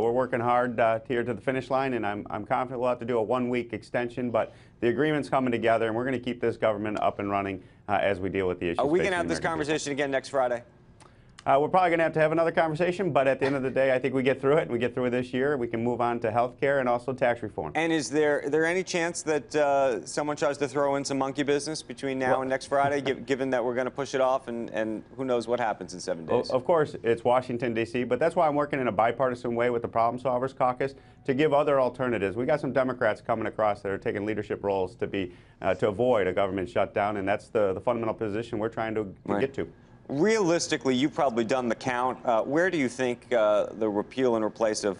We're working hard here to the finish line, and I'm confident we'll have to do a one-week extension, but the agreement's coming together, and we're going to keep this government up and running as we deal with the issues. Are we going to have this conversation again next Friday? We're probably going to have another conversation, but at the end of the day, I think we get through it, and we get through it this year. We can move on to health care and also tax reform. And is there any chance that someone tries to throw in some monkey business between now and next Friday, given that we're going to push it off, and who knows what happens in 7 days? Well, of course, it's Washington, D.C., but that's why I'm working in a bipartisan way with the Problem Solvers Caucus to give other alternatives. We got some Democrats coming across that are taking leadership roles to avoid a government shutdown, and that's the fundamental position we're trying to get to. Realistically, you've probably done the count. Where do you think the repeal and replace of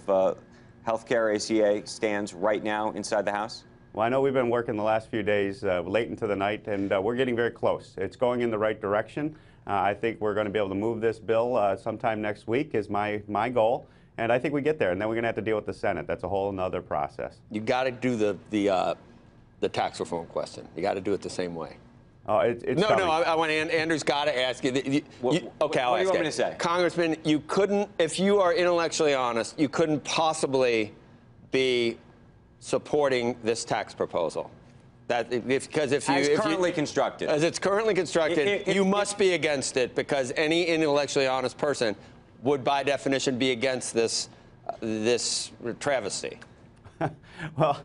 health care ACA stands right now inside the House? Well, I know we've been working the last few days late into the night, and we're getting very close. It's going in the right direction. I think we're going to be able to move this bill sometime next week is my goal. And I think we get there, and then we're going to have to deal with the Senate. That's a whole other process. You got to do the tax reform question. You got to do it the same way. Oh, it's coming. No, I want Andrew's got to ask you. I'll ask you. What do you want me to say? Congressman, you couldn't, if you are intellectually honest, you couldn't possibly be supporting this tax proposal. As it's currently constructed, you must be against it, because any intellectually honest person would, by definition, be against this travesty. Well,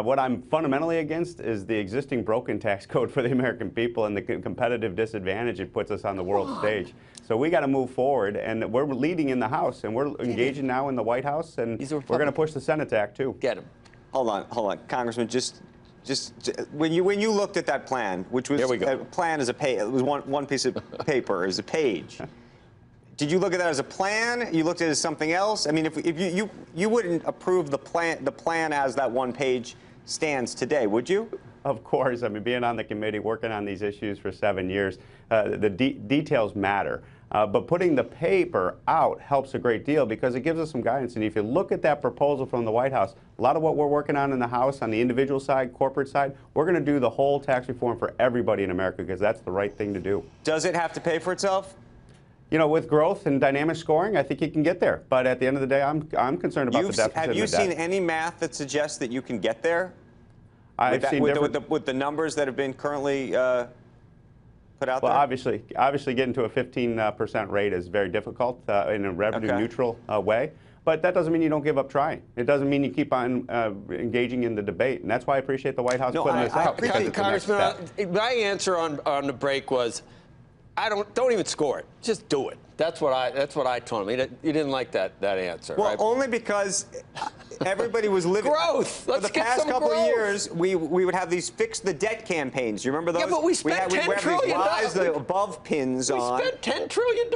what I'm fundamentally against is the existing broken tax code for the American people and the competitive disadvantage it puts us on the world stage. So we got to move forward, and we're leading in the House, and we're engaging now in the White House, and we're going to push the Senate Act too. Get him. Hold on, Congressman. When you looked at that plan, which was a plan as a page, it was one piece of paper as a page. Did you look at that as a plan? You looked at it as something else? I mean, if you wouldn't approve the plan as that one page stands today, would you? Of course. I mean, being on the committee, working on these issues for 7 years, the details matter. But putting the paper out helps a great deal, because it gives us some guidance. And if you look at that proposal from the White House, a lot of what we're working on in the House, on the individual side, corporate side, we're going to do the whole tax reform for everybody in America, because that's the right thing to do. Does it have to pay for itself? You know, with growth and dynamic scoring, I think you can get there. But at the end of the day, I'm concerned about the deficit. Have you seen any math that suggests that you can get there? I've seen with the numbers that have been currently put out there. Well, obviously, getting to a 15% rate is very difficult in a revenue-neutral way. But that doesn't mean you don't give up trying. It doesn't mean you keep on engaging in the debate, and that's why I appreciate the White House putting this out. Congressman, my answer on the break was, I don't even score it. Just do it. That's what I told him. You didn't like that answer. Well, right? Only because everybody was living growth. For the past couple of years, we would have these fix the debt campaigns. You remember those? Yeah, but we spent $10 trillion. The above pins on. We spent $10 trillion.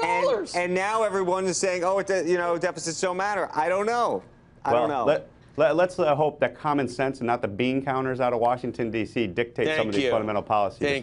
And now everyone is saying, oh, deficits don't matter. I don't know. I don't know. Let's hope that common sense and not the bean counters out of Washington D.C. dictate some of these fundamental policies.